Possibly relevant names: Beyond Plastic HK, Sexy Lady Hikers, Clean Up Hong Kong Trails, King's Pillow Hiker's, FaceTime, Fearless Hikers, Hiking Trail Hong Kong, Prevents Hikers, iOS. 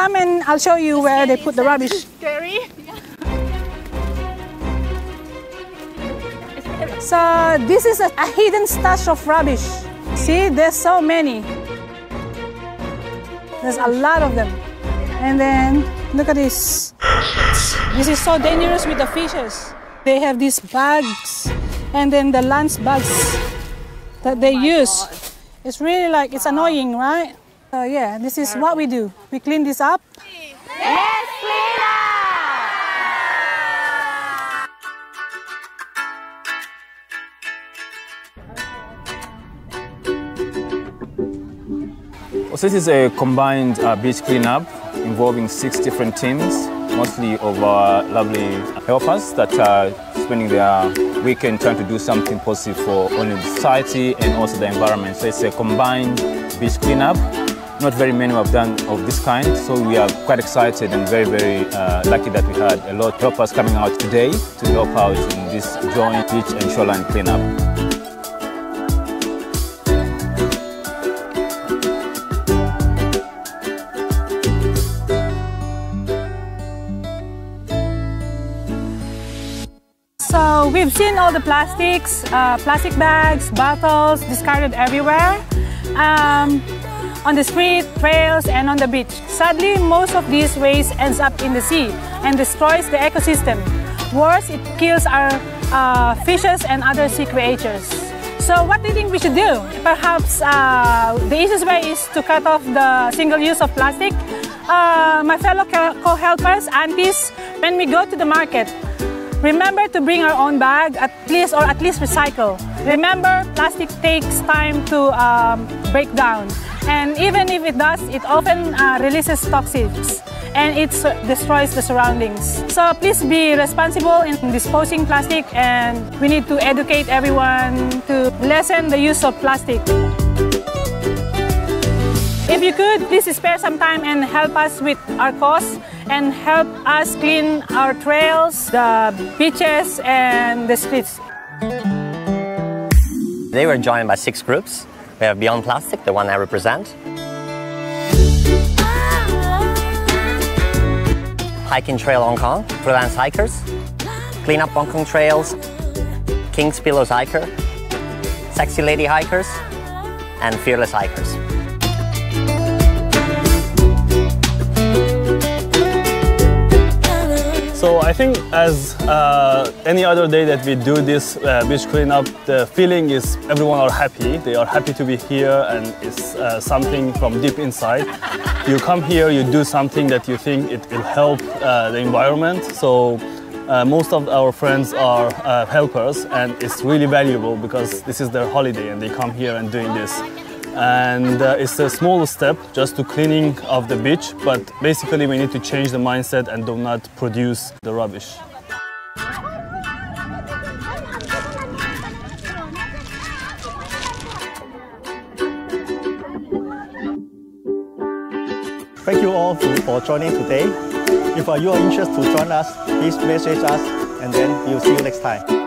come and I'll show you where they put the rubbish. Scary. So this is a hidden stash of rubbish. See, there's so many. There's a lot of them. And then, look at this. This is so dangerous with the fishes. They have these bugs, and then the lunch bugs that they use. God. It's really like, it's annoying, right? So yeah, this is what we do. We clean this up. Let's clean up! So this is a combined beach cleanup involving 6 different teams, mostly of our lovely helpers that are spending their weekend trying to do something positive for only society and also the environment. So it's a combined beach cleanup. Not very many have done of this kind, so we are quite excited and very, very lucky that we had a lot of helpers coming out today to help out in this joint beach and shoreline cleanup. So we've seen all the plastics, plastic bags, bottles discarded everywhere, on the street, trails and on the beach. Sadly, most of these waste ends up in the sea and destroys the ecosystem. Worse, it kills our fishes and other sea creatures. So what do you think we should do? Perhaps the easiest way is to cut off the single use of plastic. My fellow co-helpers, aunties, when we go to the market, remember to bring our own bag, at least recycle. Remember, plastic takes time to break down. And even if it does, it often releases toxins and it destroys the surroundings. So please be responsible in disposing plastic, and we need to educate everyone to lessen the use of plastic. If you could, please spare some time and help us with our cause and help us clean our trails, the beaches, and the streets. They were joined by 6 groups. We have Beyond Plastic, the one I represent. Hiking Trail Hong Kong, Prevents Hikers. Clean Up Hong Kong Trails. King's Pillow Hiker's. Sexy Lady Hikers. And Fearless Hikers. So I think as any other day that we do this beach cleanup, the feeling is everyone are happy. They are happy to be here, and it's something from deep inside. You come here, you do something that you think it will help the environment. So most of our friends are helpers, and it's really valuable because this is their holiday and they come here and doing this. And it's a small step just to cleaning of the beach, but basically we need to change the mindset and do not produce the rubbish. Thank you all for joining today. If you are interested to join us, please message us and then we'll see you next time.